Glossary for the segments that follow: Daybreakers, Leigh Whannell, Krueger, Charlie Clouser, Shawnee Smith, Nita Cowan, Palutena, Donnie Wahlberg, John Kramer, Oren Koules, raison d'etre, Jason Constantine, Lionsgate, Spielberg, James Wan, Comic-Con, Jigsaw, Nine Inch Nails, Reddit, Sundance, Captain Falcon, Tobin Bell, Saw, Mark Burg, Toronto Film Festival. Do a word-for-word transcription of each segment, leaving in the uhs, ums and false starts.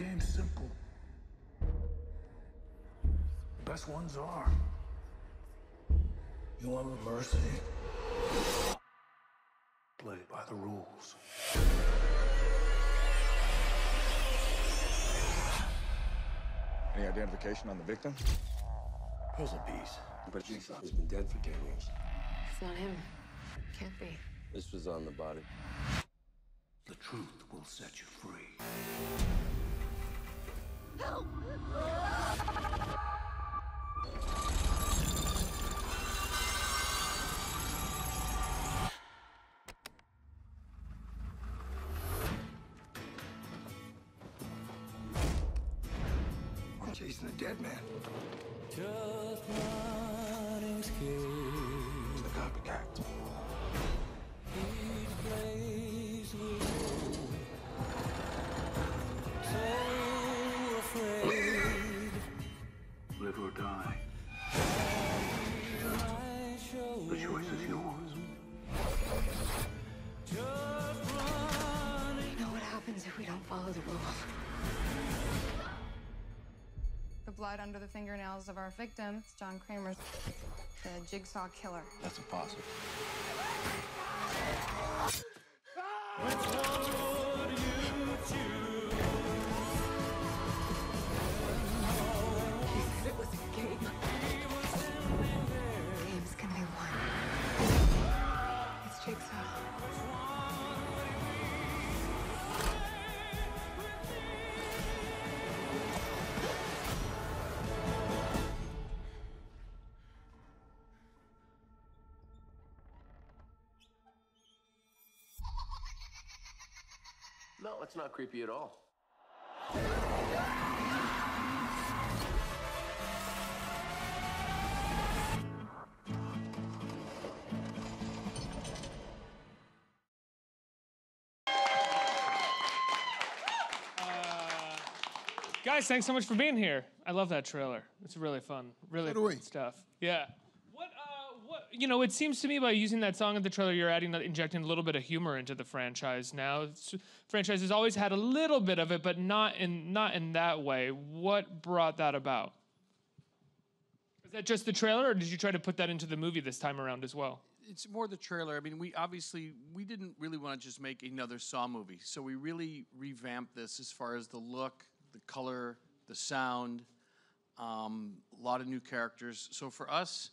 game's simple. The best ones are. You want mercy? Play by the rules. Any identification on the victim? Puzzle piece. But Jigsaw has been dead for ten years. It's not him. Can't be. This was on the body. The truth will set you free. Help! I'm chasing a dead man. Just not in scared. It's the copycat. Live or die. The choice is yours. I know what happens if we don't follow the rules. The blood under the fingernails of our victim is John Kramer, the Jigsaw killer. That's impossible. No, it's not creepy at all. Guys, thanks so much for being here. I love that trailer. It's really fun. Really fun stuff. Yeah. What, uh, what, you know, it seems to me by using that song in the trailer, you're adding, injecting a little bit of humor into the franchise now. It's, franchise has always had a little bit of it, but not in, not in that way. What brought that about? Is that just the trailer, or did you try to put that into the movie this time around as well? It's more the trailer. I mean, we obviously, we didn't really want to just make another Saw movie, so we really revamped this as far as the look, the color, the sound, um, a lot of new characters. So for us,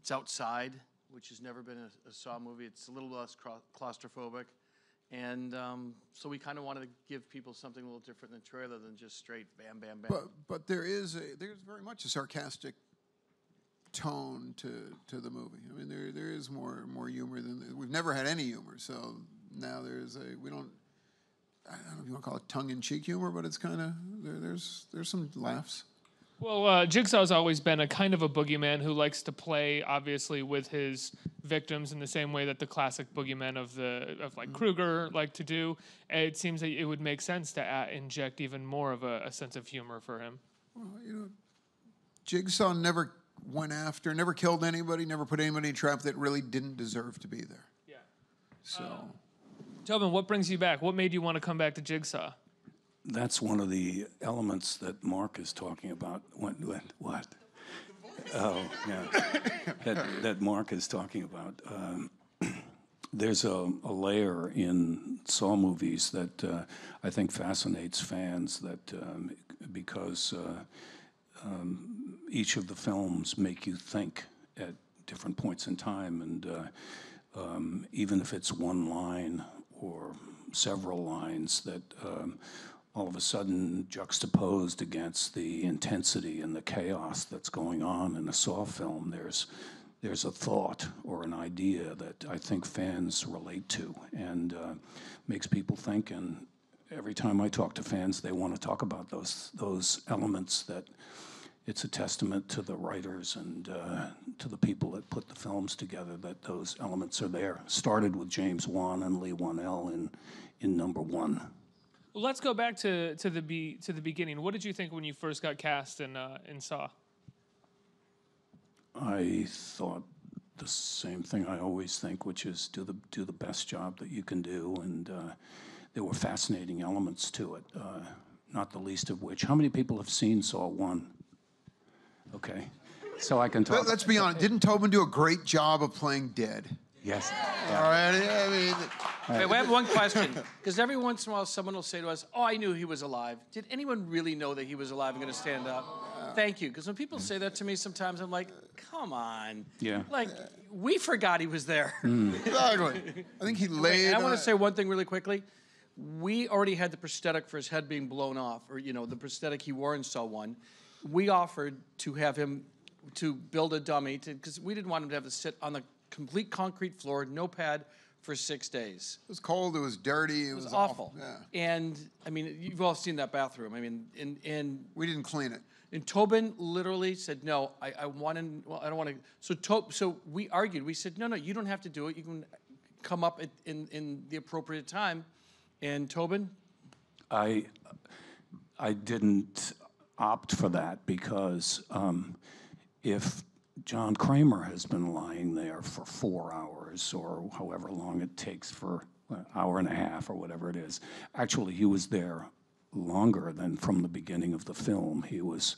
it's outside, which has never been a, a Saw movie. It's a little less claustrophobic. And um, so we kind of wanted to give people something a little different in the trailer than just straight bam, bam, bam. But, but there is a, there's very much a sarcastic tone to, to the movie. I mean, there, there is more, more humor than, we've never had any humor. So now there's a, we don't, I don't know if you want to call it tongue-in-cheek humor, but it's kind of, there, there's there's some laughs. Well, uh, Jigsaw's always been a kind of a boogeyman who likes to play, obviously, with his victims in the same way that the classic boogeyman of, the, of like, Krueger liked to do. It seems that it would make sense to uh, inject even more of a, a sense of humor for him. Well, you know, Jigsaw never went after, never killed anybody, never put anybody in a trap that really didn't deserve to be there. Yeah. So... Uh, Tobin, what brings you back? What made you want to come back to Jigsaw? That's one of the elements that Mark is talking about. What? What? Oh, yeah. that, that Mark is talking about. Um, there's a, a layer in Saw movies that uh, I think fascinates fans that um, because uh, um, each of the films make you think at different points in time. And uh, um, even if it's one line, or several lines that um, all of a sudden juxtaposed against the intensity and the chaos that's going on in a Saw film, there's there's a thought or an idea that I think fans relate to and uh, makes people think. And every time I talk to fans, they want to talk about those those elements that it's a testament to the writers and uh, to the people that put the films together that those elements are there. Started with James Wan and Leigh Whannell in in number one. Well, let's go back to to the be, to the beginning. What did you think when you first got cast in uh, in Saw? I thought the same thing I always think, which is do the do the best job that you can do, and uh, there were fascinating elements to it. Uh, not the least of which. How many people have seen Saw one? Okay, so I can talk. Let's be honest, didn't Tobin do a great job of playing dead? Yes. Yeah. All right, I mean... All right. We have one question, because every once in a while someone will say to us, oh, I knew he was alive. Did anyone really know that he was alive and going to stand up? Yeah. Thank you, because when people say that to me sometimes, I'm like, come on. Yeah. Like, we forgot he was there. Mm. Exactly. I think he laid... And I want to say one thing really quickly. We already had the prosthetic for his head being blown off, or, you know, the prosthetic he wore in Saw one. We offered to have him to build a dummy, because we didn't want him to have to sit on the complete concrete floor, no pad, for six days. It was cold, it was dirty, it, it was, was awful. awful. Yeah. And, I mean, you've all seen that bathroom. I mean, and... and we didn't clean it. And Tobin literally said, no, I, I want to... Well, I don't want to... So, Tob, so we argued. We said, no, no, you don't have to do it. You can come up at, in, in the appropriate time. And Tobin? I, I didn't opt for that because um, if... John Kramer has been lying there for four hours or however long it takes, for an hour and a half or whatever it is. Actually, he was there longer than from the beginning of the film. He was,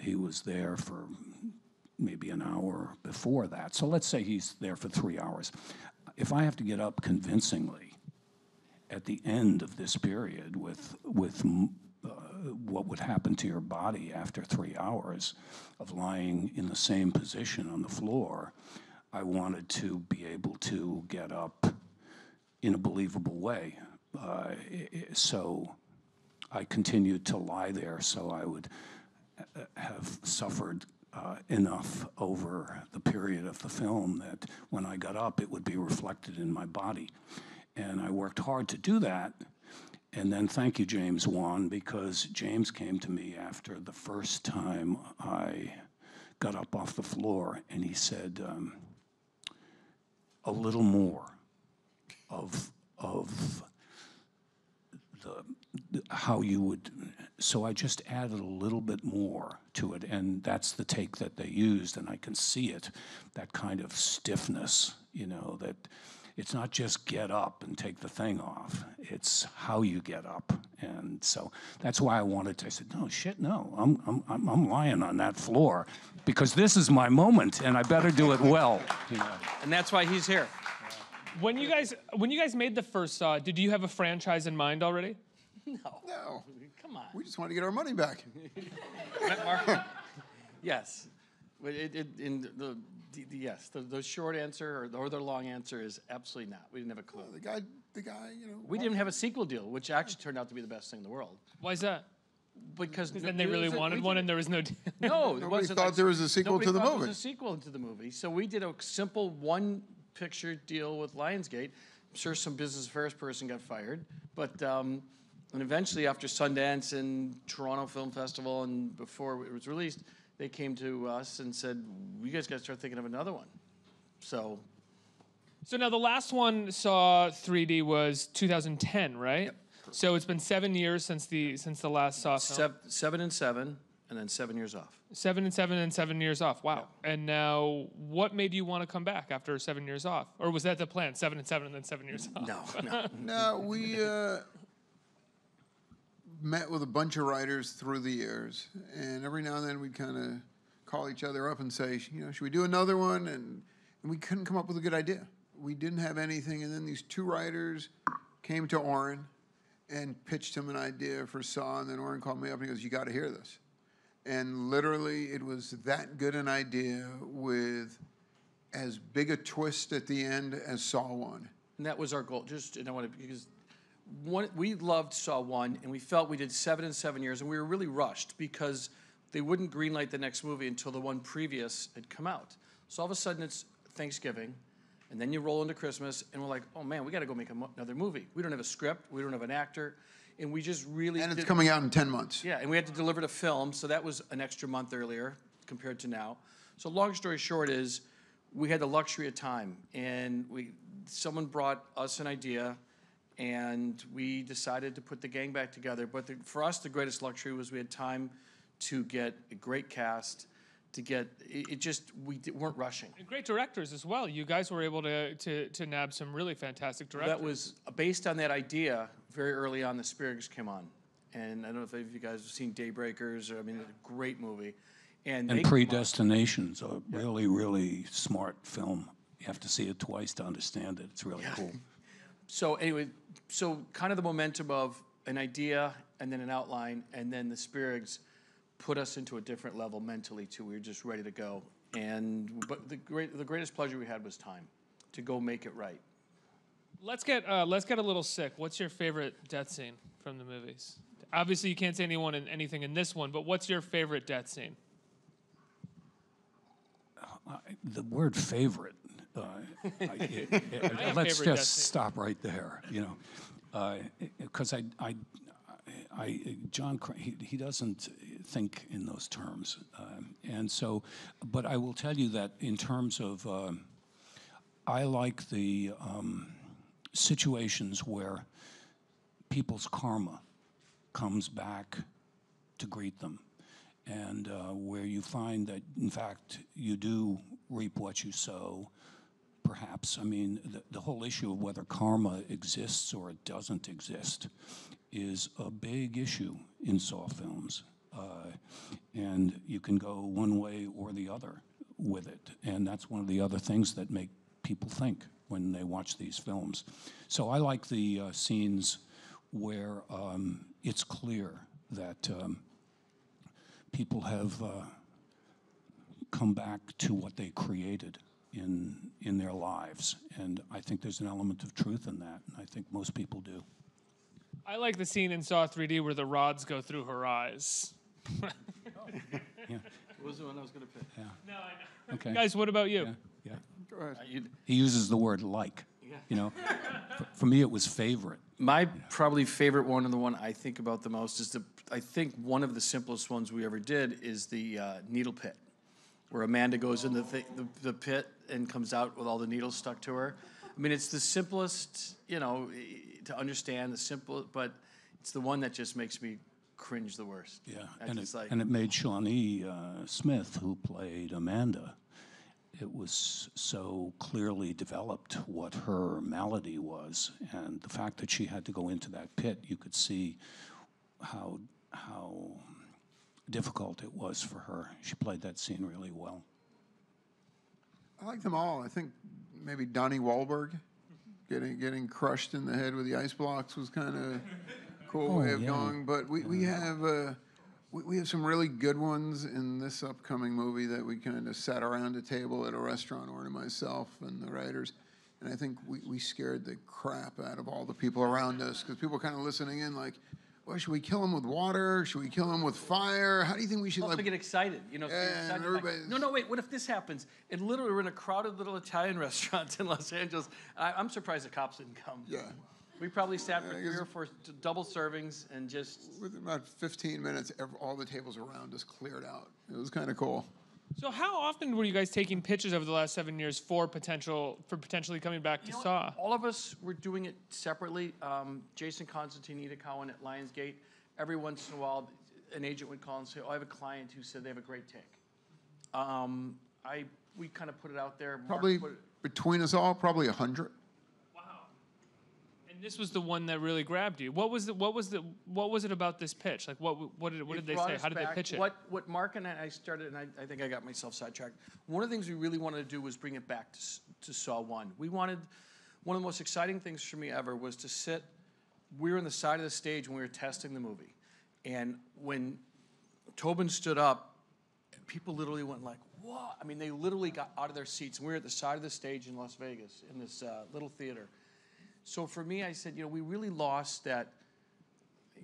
he was there for maybe an hour before that. So let's say he's there for three hours. If I have to get up convincingly at the end of this period with, with Uh, what would happen to your body after three hours of lying in the same position on the floor, I wanted to be able to get up in a believable way. Uh, so I continued to lie there so I would have suffered uh, enough over the period of the film that when I got up, it would be reflected in my body. And I worked hard to do that. And then thank you, James Wan, because James came to me after the first time I got up off the floor, and he said, um, a little more of, of the, the, how you would, so I just added a little bit more to it, and that's the take that they used, and I can see it, that kind of stiffness, you know, that. It's not just get up and take the thing off. It's how you get up. And so that's why I wanted to, I said, no, shit, no. I'm, I'm, I'm lying on that floor because this is my moment and I better do it well. You know? And that's why he's here. When you guys, when you guys made the first Saw, did you have a franchise in mind already? No. No. Come on. We just wanted to get our money back. Yes. It, it, in the, Yes, the, the short answer or the, or the long answer is absolutely not. We didn't have a clue. Well, the guy, the guy, you know. We didn't have a sequel deal, which actually turned out to be the best thing in the world. Why is that? Because no, then they really wanted one, and there was no deal. No, nobody it wasn't thought like, there was a sequel to the movie. There was a sequel to the movie, so we did a simple one-picture deal with Lionsgate. I'm sure some business affairs person got fired, but um, and eventually after Sundance and Toronto Film Festival and before it was released. They came to us and said, you guys got to start thinking of another one. So. So now the last one, Saw three D, was two thousand ten, right? Yep. So it's been seven years since the since the last Saw film. Se seven and seven, and then seven years off. Seven and seven and seven years off, wow. Yep. And now, what made you want to come back after seven years off? Or was that the plan, seven and seven and then seven years off? No, no. No, we uh, met with a bunch of writers through the years, and every now and then we'd kind of call each other up and say, you know, should we do another one? And, and we couldn't come up with a good idea. We didn't have anything, and then these two writers came to Oren and pitched him an idea for Saw, and then Oren called me up and he goes, you got to hear this. And literally, it was that good an idea with as big a twist at the end as Saw one. And that was our goal. Just, and I want to, because One, we loved Saw one, and we felt we did seven and seven years, and we were really rushed because they wouldn't greenlight the next movie until the one previous had come out. So all of a sudden, it's Thanksgiving, and then you roll into Christmas, and we're like, oh, man, we got to go make another movie. We don't have a script. We don't have an actor, and we just really... And it's did, coming out in ten months. Yeah, and we had to deliver the film, so that was an extra month earlier compared to now. So long story short is we had the luxury of time, and we someone brought us an idea, and we decided to put the gang back together. But the, for us, the greatest luxury was we had time to get a great cast, to get, it, it just, we d weren't rushing. And great directors as well. You guys were able to, to, to nab some really fantastic directors. That was, based on that idea, very early on, the Spielbergs came on. and I don't know if any of you guys have seen Daybreakers, or I mean, it's a great movie. And, and Predestination's a really, really smart film. You have to see it twice to understand it. It's really yeah. cool. So anyway, so kind of the momentum of an idea and then an outline, and then the Spiegs put us into a different level mentally too. We were just ready to go. And but the great, the greatest pleasure we had was time to go make it right. Let's get uh, let's get a little sick. What's your favorite death scene from the movies? Obviously, you can't say anyone in anything in this one, but what's your favorite death scene? Uh, the word "favorite." Uh, I, it, it, I let's favorite just stop right there, you know, because uh, I, I, I, John, he, he doesn't think in those terms, um, and so, but I will tell you that in terms of, um, I like the um, situations where people's karma comes back to greet them, and uh, where you find that in fact you do reap what you sow. Perhaps, I mean, the, the whole issue of whether karma exists or it doesn't exist is a big issue in Saw films. Uh, and you can go one way or the other with it. And that's one of the other things that make people think when they watch these films. So I like the uh, scenes where um, it's clear that um, people have uh, come back to what they created in in their lives, and I think there's an element of truth in that, and I think most people do. I like the scene in Saw three D where the rods go through her eyes. Oh. Yeah. What was the one I was going to pick? Yeah. No, I know. Okay. Guys, what about you? Yeah. yeah. He uses the word like, yeah. you know. for, for me, it was favorite. My you know. probably favorite one, and the one I think about the most is the, I think one of the simplest ones we ever did is the uh, needle pit, where Amanda goes in the, th the the pit and comes out with all the needles stuck to her. I mean, it's the simplest, you know, to understand, the simple, but it's the one that just makes me cringe the worst. Yeah, and it, like, and it made Shawnee uh, Smith, who played Amanda, it was so clearly developed what her malady was, and the fact that she had to go into that pit, you could see how how. difficult it was for her. She played that scene really well. I like them all. I think maybe Donnie Wahlberg getting getting crushed in the head with the ice blocks was kind of cool oh, way of yeah. going. But we, yeah. we have uh, we, we have some really good ones in this upcoming movie that we kind of sat around a table at a restaurant, Oren and myself and the writers, and I think we, we scared the crap out of all the people around us, because people kind of listening in like, well, should we kill him with water? Should we kill him with fire? How do you think we should? Well, like, get excited, you know. Yeah, excited, like, no, no, wait. What if this happens? And literally, we're in a crowded little Italian restaurant in Los Angeles. I, I'm surprised the cops didn't come. Yeah, we probably sat yeah, for three or four double servings and just. Within about fifteen minutes, all the tables around us cleared out. It was kind of cool. So, how often were you guys taking pitches over the last seven years for potential for potentially coming back you to know, Saw? All of us were doing it separately. Um, Jason Constantine, Nita Cowan at Lionsgate. Every once in a while, an agent would call and say, "Oh, I have a client who said they have a great take." Um, I we kind of put it out there. Mark probably put it, between us all, probably a hundred. Wow! And this was the one that really grabbed you. What was the what was the what was it about this pitch? Like, what what did what it did they say? How did back, they pitch it? What what Mark and I started, and I, I think I got myself sidetracked. One of the things we really wanted to do was bring it back to to Saw One. We wanted one of the most exciting things for me ever was to sit. We were on the side of the stage when we were testing the movie, and when Tobin stood up, people literally went like, "Whoa!" I mean, they literally got out of their seats. And we were at the side of the stage in Las Vegas in this uh, little theater. So for me, I said, you know, we really lost that.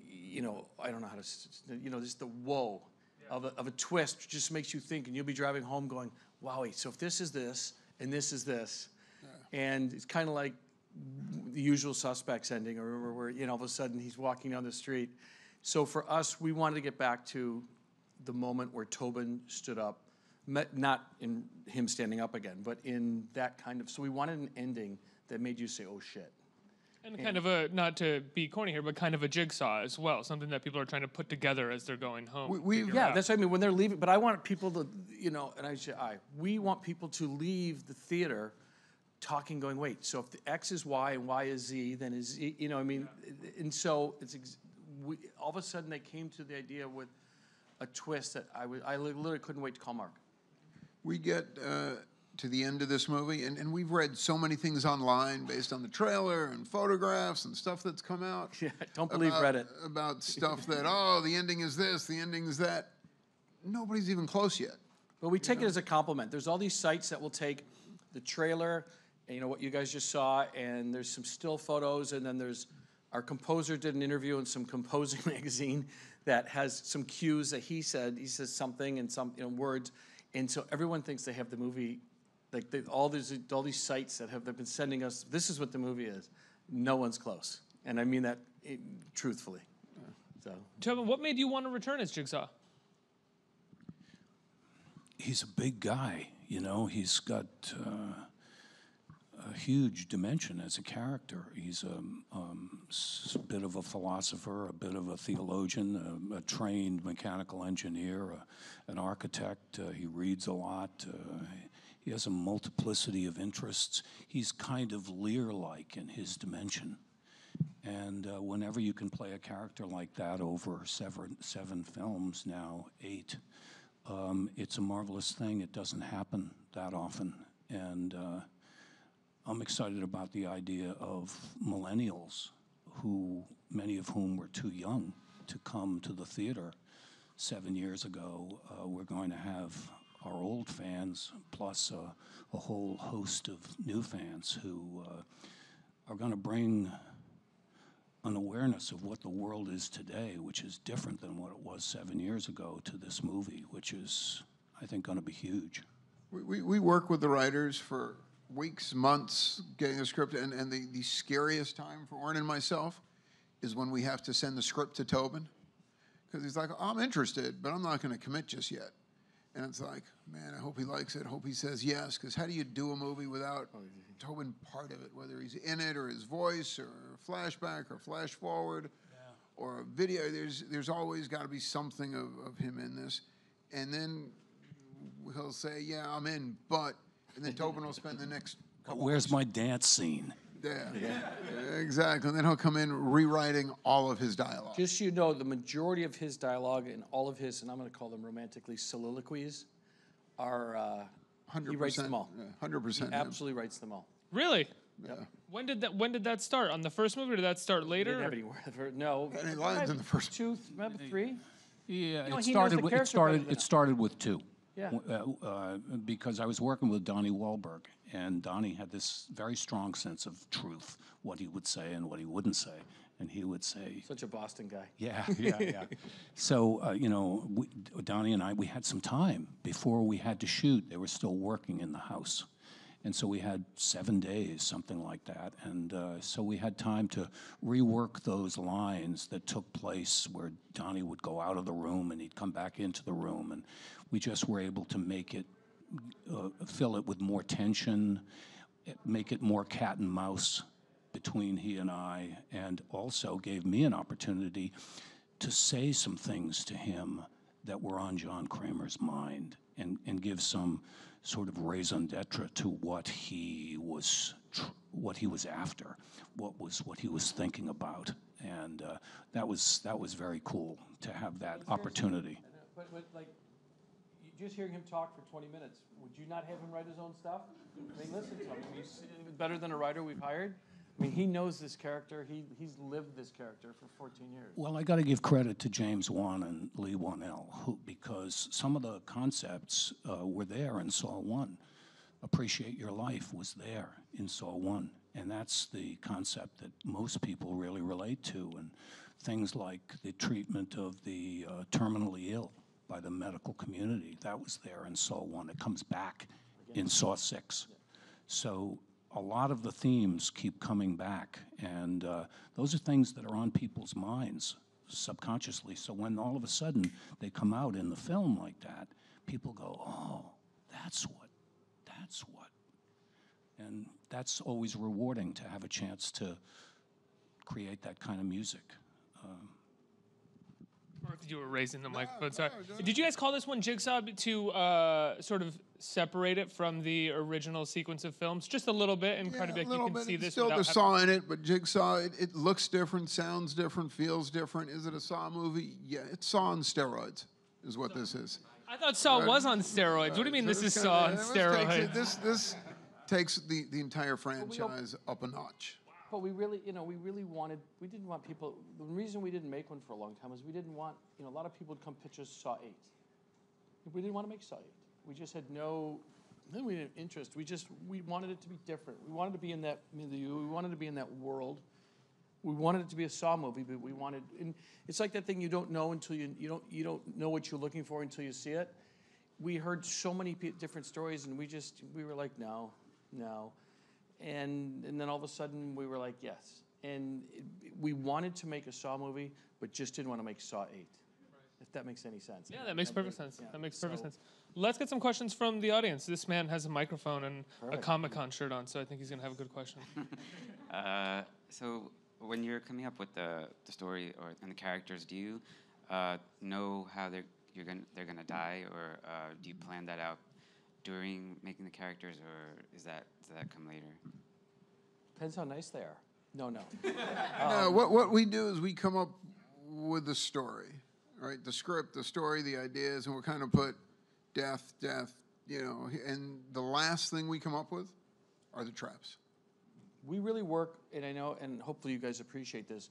You know, I don't know how to. You know, just the whoa yeah. of a, of a twist just makes you think, and you'll be driving home going, "Wowie!" So if this is this, and this is this, yeah. and it's kind of like the Usual Suspects ending, or where, you know, all of a sudden he's walking down the street. So for us, we wanted to get back to the moment where Tobin stood up, not in him standing up again, but in that kind of, so we wanted an ending that made you say, oh shit. And, and kind of a, not to be corny here, but kind of a jigsaw as well, something that people are trying to put together as they're going home. We, we, yeah, out. that's what I mean, when they're leaving, but I want people to, you know, and I say, I, we want people to leave the theater talking, going, wait, so if the X is Y and Y is Z, then is, you know, I mean, yeah. and so it's ex we, all of a sudden they came to the idea with a twist that I, I literally couldn't wait to call Mark. We get uh, to the end of this movie, and, and we've read so many things online based on the trailer and photographs and stuff that's come out. Yeah, don't believe about, Reddit. About stuff that, oh, the ending is this, the ending is that. Nobody's even close yet. But we take know? it as a compliment. There's all these sites that will take the trailer, and, you know, what you guys just saw, and there's some still photos, and then there's our composer did an interview in some composing magazine that has some cues that he said. He says something and some you know, words. And so everyone thinks they have the movie, like they, all these all these sites that have they've been sending us. This is what the movie is. No one's close, and I mean that it, truthfully. Yeah. So, Tobin, what made you want to return as Jigsaw? He's a big guy, you know. He's got uh, a huge dimension as a character. He's a, um, a bit of a philosopher, a bit of a theologian, a, a trained mechanical engineer, a, an architect. Uh, he reads a lot. Uh, he has a multiplicity of interests. He's kind of Lear-like in his dimension. And uh, whenever you can play a character like that over seven, seven films now, eight, um, it's a marvelous thing. It doesn't happen that often. And uh, I'm excited about the idea of millennials, who many of whom were too young to come to the theater seven years ago. Uh, we're going to have our old fans plus uh, a whole host of new fans who uh, are going to bring an awareness of what the world is today, which is different than what it was seven years ago, to this movie, which is, I think, going to be huge. We, we, we work with the writers for weeks, months, getting the script, and, and the, the scariest time for Oren and myself is when we have to send the script to Tobin, because he's like, oh, I'm interested, but I'm not going to commit just yet. And it's like, man, I hope he likes it, hope he says yes, because how do you do a movie without Tobin part of it, whether he's in it or his voice or flashback or flash forward yeah. or a video? There's, there's always got to be something of, of him in this. And then he'll say, yeah, I'm in, but... And then Tobin will spend the next couple Where's weeks. my dance scene? Yeah. Yeah. yeah, exactly. And then he'll come in rewriting all of his dialogue. Just so you know, the majority of his dialogue and all of his, and I'm going to call them romantically soliloquies, are, uh, he writes them all. Yeah, one hundred percent. He absolutely him. writes them all. Really? Yep. Yeah. When did that When did that start? On the first movie, or did that start later? Didn't have anywhere. No. Any lines in the first two, maybe three? Yeah, you know, it, started with, it, started, it started with two. Yeah. Uh, uh, because I was working with Donnie Wahlberg, and Donnie had this very strong sense of truth, what he would say and what he wouldn't say. And he would say... Such a Boston guy. Yeah, yeah, yeah. So, uh, you know, we, Donnie and I, we had some time before we had to shoot. They were still working in the house. And so we had seven days, something like that. And uh, so we had time to rework those lines that took place where Donnie would go out of the room and he'd come back into the room. And we just were able to make it, uh, fill it with more tension, make it more cat and mouse between he and I, and also gave me an opportunity to say some things to him that were on John Kramer's mind, and, and give some sort of raison d'etre to what he was, tr what he was after, what was what he was thinking about, and uh, that was that was very cool to have that opportunity. Some, but, but like, just hearing him talk for twenty minutes, would you not have him write his own stuff? I mean, listen to him. He's better than a writer we've hired. I mean, he knows this character. He, he's lived this character for fourteen years. Well, I got to give credit to James Wan and Leigh Whannell, who, because some of the concepts uh, were there in Saw one. Appreciate Your Life was there in Saw one. And that's the concept that most people really relate to. And things like the treatment of the uh, terminally ill by the medical community, that was there in Saw one. It comes back in Saw six. So... a lot of the themes keep coming back, and uh, those are things that are on people's minds subconsciously. So when all of a sudden they come out in the film like that, people go, oh, that's what, that's what. And that's always rewarding to have a chance to create that kind of music. Um, Mark, that you were raising the no, microphone. Sorry. No, no. Did you guys call this one Jigsaw to uh, sort of separate it from the original sequence of films just a little bit, and yeah, kind of like you can bit. see it's this? Still the Saw in it, but Jigsaw. It, it looks different, sounds different, feels different. Is it a Saw movie? Yeah, it's Saw on steroids, is what so, this is. I thought Saw right. was on steroids. Right. What do you mean so this is Saw of, on steroids? This this takes the the entire franchise up a notch. But we really, you know, we really wanted, we didn't want people, the reason we didn't make one for a long time is we didn't want, you know, a lot of people would come pitch us Saw eight. We didn't want to make Saw eight. We just had no, we didn't have interest. We just, we wanted it to be different. We wanted to be in that milieu. We wanted to be in that world. We wanted it to be a Saw movie, but we wanted, and it's like that thing you don't know until you, you don't, you don't know what you're looking for until you see it. We heard so many p different stories, and we just, we were like, no, no. And, and then all of a sudden, we were like, yes. And it, we wanted to make a Saw movie, but just didn't want to make Saw eight, if that makes any sense. Yeah, that makes perfect sense. Yeah. That makes perfect so, sense. Let's get some questions from the audience. This man has a microphone and perfect. a Comic-Con shirt on, so I think he's going to have a good question. uh, so when you're coming up with the, the story or and the characters, do you uh, know how they're, you're gonna, they're going to die, or uh, do you plan that out during making the characters, or is that does that come later? Depends how nice they are. No, no. um, no. What what we do is we come up with the story, right? The script, the story, the ideas, and we kind of put death, death, you know. And the last thing we come up with are the traps. We really work, and I know, and hopefully you guys appreciate this.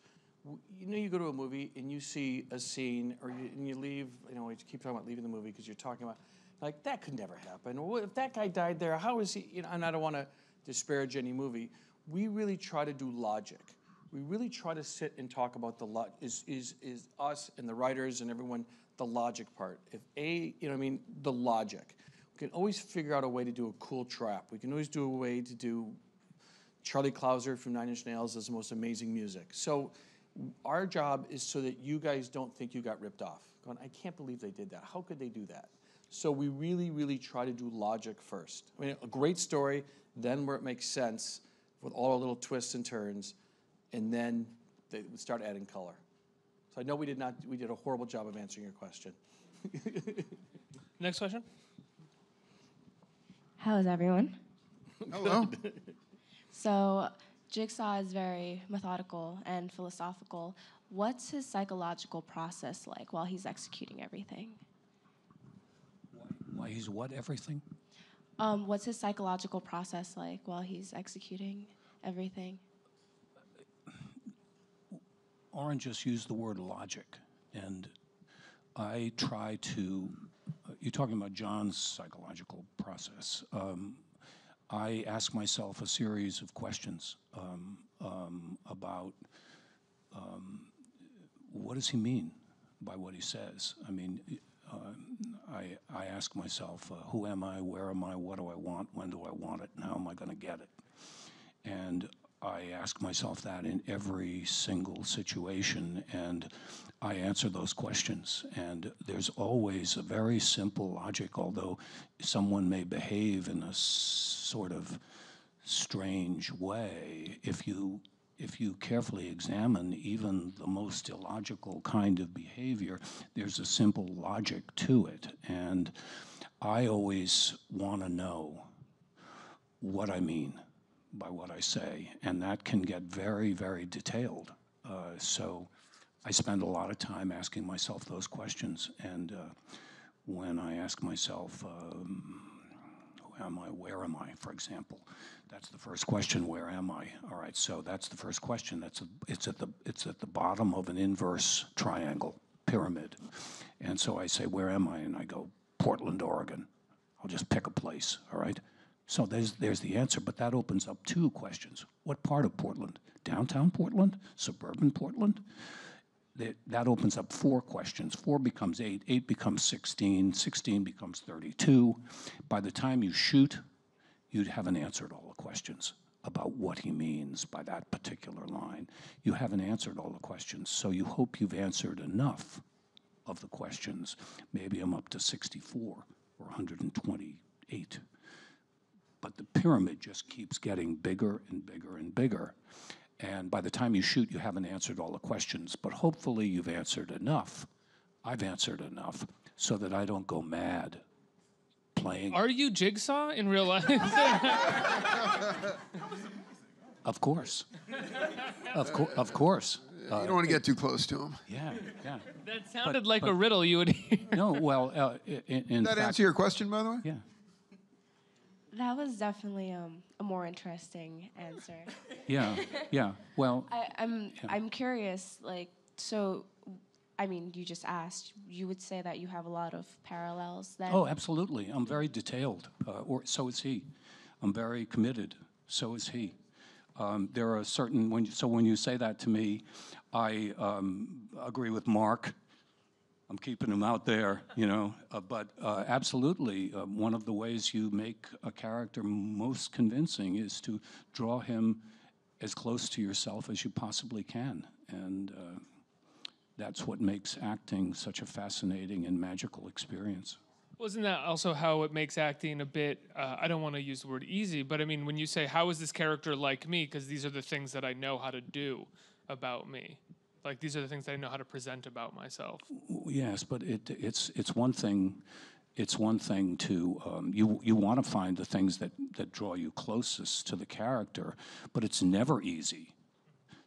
You know, you go to a movie and you see a scene, or you, and you leave. You know, we keep talking about leaving the movie because you're talking about. Like, that could never happen. If that guy died there, how is he? You know, and I don't want to disparage any movie. We really try to do logic. We really try to sit and talk about the lot. Is is is us and the writers and everyone the logic part? If a you know, I mean, the logic. We can always figure out a way to do a cool trap. We can always do a way to do. Charlie Clouser from Nine Inch Nails does the most amazing music. So, our job is so that you guys don't think you got ripped off. Going, I can't believe they did that. How could they do that? So we really, really try to do logic first. I mean, a great story, then where it makes sense, with all our little twists and turns, and then they start adding color. So I know we did not, we did a horrible job of answering your question. Next question. How is everyone? Hello. So Jigsaw is very methodical and philosophical. What's his psychological process like while he's executing everything? Why he's what, everything? Um, what's his psychological process like while he's executing everything? Oren just used the word logic, and I try to, uh, you're talking about John's psychological process. Um, I ask myself a series of questions um, um, about um, what does he mean by what he says? I mean, Uh, I, I ask myself, uh, who am I, where am I, what do I want, when do I want it, and how am I going to get it? And I ask myself that in every single situation, and I answer those questions. And there's always a very simple logic, although someone may behave in a sort of strange way. If you If you carefully examine even the most illogical kind of behavior, there's a simple logic to it. And I always want to know what I mean by what I say. And that can get very, very detailed. Uh, so I spend a lot of time asking myself those questions. And uh, when I ask myself, um, who am I, where am I, for example, that's the first question, where am I? All right, so that's the first question. That's a, it's, at the, it's at the bottom of an inverse triangle pyramid. And so I say, where am I? And I go, Portland, Oregon. I'll just pick a place, all right? So there's, there's the answer, but that opens up two questions. What part of Portland? Downtown Portland? Suburban Portland? That, that opens up four questions. Four becomes eight, eight becomes sixteen, sixteen becomes thirty-two. By the time you shoot, you haven't answered all the questions about what he means by that particular line. You haven't answered all the questions, so you hope you've answered enough of the questions. Maybe I'm up to sixty-four or one hundred twenty-eight. But the pyramid just keeps getting bigger and bigger and bigger. And by the time you shoot, you haven't answered all the questions, but hopefully you've answered enough I've answered enough so that I don't go mad playing. Are you Jigsaw in real life? Of course. Of, co of course. Uh, you don't want to get too close to him. Yeah, yeah. That sounded but, like but, a riddle you would hear. No, well, uh, in, in Did that fact, answer your question, by the way? Yeah. That was definitely um, a more interesting answer. Yeah, yeah, well... I, I'm, yeah. I'm curious, like, so, I mean, you just asked, you would say that you have a lot of parallels then? Oh, absolutely. I'm very detailed, uh, or so is he. I'm very committed, so is he. Um, there are certain, when you, so when you say that to me, I um, agree with Mark. I'm keeping him out there, you know. Uh, but uh, absolutely, uh, one of the ways you make a character most convincing is to draw him as close to yourself as you possibly can. And uh, that's what makes acting such a fascinating and magical experience. Wasn't that also how it makes acting a bit, uh, I don't want to use the word easy, but I mean, when you say, how is this character like me? Because these are the things that I know how to do about me. Like, these are the things that I know how to present about myself. Yes, but it, it's, it's one thing, it's one thing to, um, you, you want to find the things that, that draw you closest to the character, but it's never easy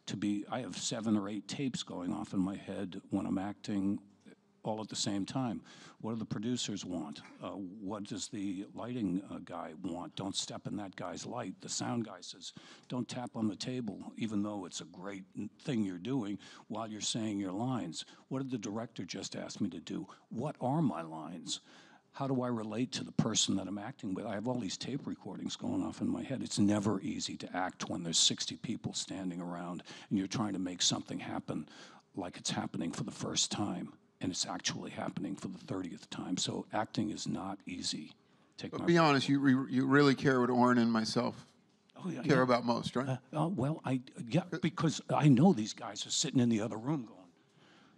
to be, I have seven or eight tapes going off in my head when I'm acting all at the same time. What do the producers want? Uh, what does the lighting uh, guy want? Don't step in that guy's light. The sound guy says, don't tap on the table, even though it's a great thing you're doing while you're saying your lines. What did the director just ask me to do? What are my lines? How do I relate to the person that I'm acting with? I have all these tape recordings going off in my head. It's never easy to act when there's sixty people standing around and you're trying to make something happen like it's happening for the first time. And it's actually happening for the thirtieth time. So acting is not easy. Take but my be honest, you, re you really care what Oren and myself oh, yeah, care yeah. about most, right? Uh, uh, well, I, yeah, because I know these guys are sitting in the other room going,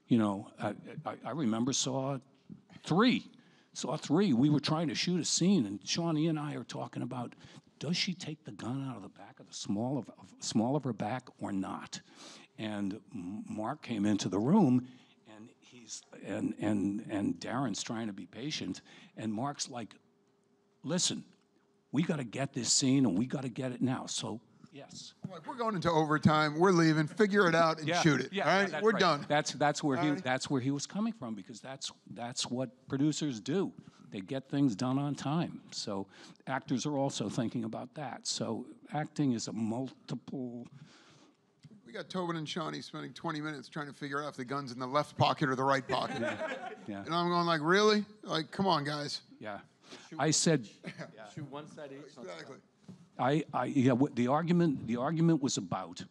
you know, I, I, I remember Saw three. Saw three, we were trying to shoot a scene, and Shawnee and I are talking about, does she take the gun out of the back of the small of, of, small of her back or not? And Mark came into the room, And, and, and Darren's trying to be patient, and Mark's like, listen, we got to get this scene, and we got to get it now, so yes. I'm like, we're going into overtime, we're leaving, figure it out, and yeah, shoot it, yeah, all right? Yeah, we're right. done. That's, that's, where he, right. that's where he was coming from, because that's, that's what producers do. They get things done on time, so actors are also thinking about that. So acting is a multiple... We got Tobin and Shawnee spending twenty minutes trying to figure out if the gun's in the left pocket or the right pocket. Yeah. Yeah. And I'm going like, really? Like, come on, guys. Yeah. Shoot I said... Yeah. Shoot one side each. Exactly. I, I, yeah, w the, argument, the argument was about,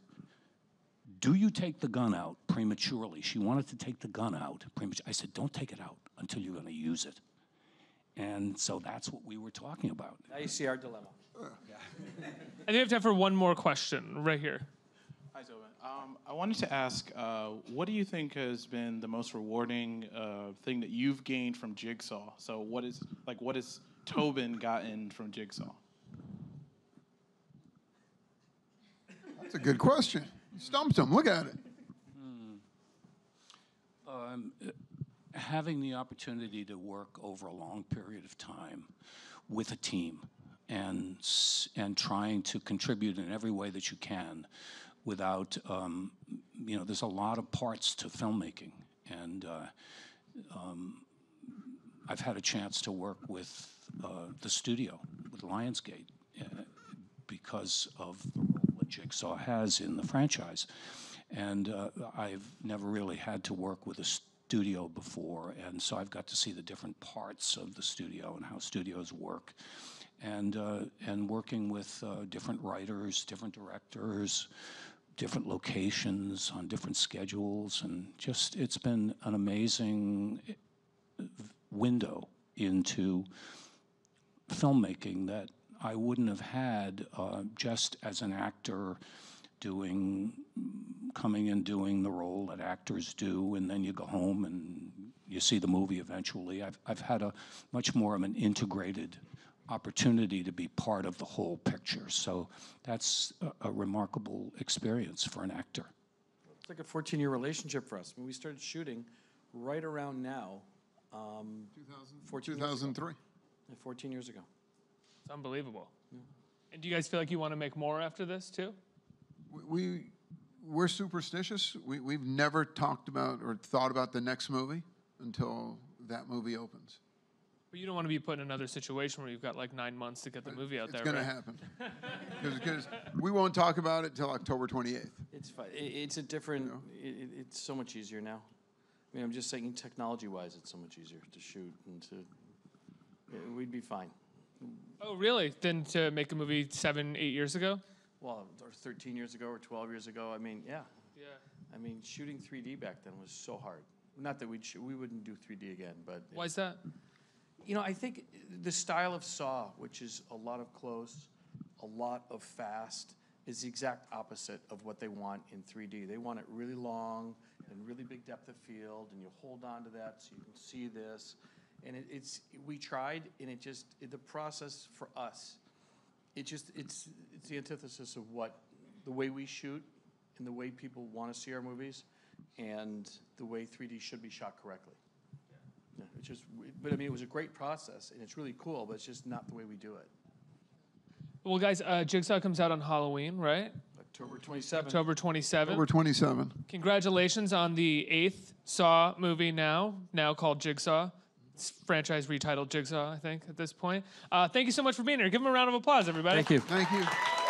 do you take the gun out prematurely? She wanted to take the gun out prematurely. I said, don't take it out until you're going to use it. And so that's what we were talking about. Now you see our dilemma. Uh. Yeah. I think we have time for one more question right here. Hi, Tobin. Um, I wanted to ask, uh, what do you think has been the most rewarding uh, thing that you've gained from Jigsaw? So, what is like, what has Tobin gotten from Jigsaw? That's a good question. You stumped him. Look at it. Hmm. Um, having the opportunity to work over a long period of time with a team and and trying to contribute in every way that you can. Without, um, you know, there's a lot of parts to filmmaking. And uh, um, I've had a chance to work with uh, the studio, with Lionsgate, uh, because of the role that Jigsaw has in the franchise. And uh, I've never really had to work with a studio before. And so I've got to see the different parts of the studio and how studios work. And, uh, and working with uh, different writers, different directors, different locations, on different schedules, and just, it's been an amazing window into filmmaking that I wouldn't have had uh, just as an actor doing, coming and doing the role that actors do, and then you go home and you see the movie eventually. I've, I've had a much more of an integrated opportunity to be part of the whole picture. So that's a, a remarkable experience for an actor. It's like a fourteen-year relationship for us. When we started shooting right around now. Um, two thousand, fourteen two thousand three. Years ago, fourteen years ago. It's unbelievable. Yeah. And do you guys feel like you want to make more after this too? We, we we're superstitious. We we've never talked about or thought about the next movie until that movie opens. But you don't want to be put in another situation where you've got like nine months to get the movie out it's there. It's going right? to happen. Because we won't talk about it until October twenty-eighth. It's fine. It's a different. You know? it, it's so much easier now. I mean, I'm just saying, technology-wise, it's so much easier to shoot and to. Yeah, we'd be fine. Oh, really? Than to make a movie seven, eight years ago? Well, or thirteen years ago, or twelve years ago. I mean, yeah. Yeah. I mean, shooting three D back then was so hard. Not that we'd sh we wouldn't do three D again, but. Why is that? You know, I think the style of Saw, which is a lot of close, a lot of fast, is the exact opposite of what they want in three D. They want it really long and really big depth of field, and you hold on to that so you can see this. And it, it's we tried, and it just it, the process for us, it just it's it's the antithesis of what the way we shoot and the way people want to see our movies, and the way three D should be shot correctly. Yeah, it's just, but I mean, it was a great process, and it's really cool, but it's just not the way we do it. Well, guys, uh, Jigsaw comes out on Halloween, right? October twenty-seventh. October twenty-seventh. October twenty-seventh. Congratulations on the eighth Saw movie now, now called Jigsaw. It's franchise retitled Jigsaw, I think, at this point. Uh, thank you so much for being here. Give him a round of applause, everybody. Thank you. Thank you.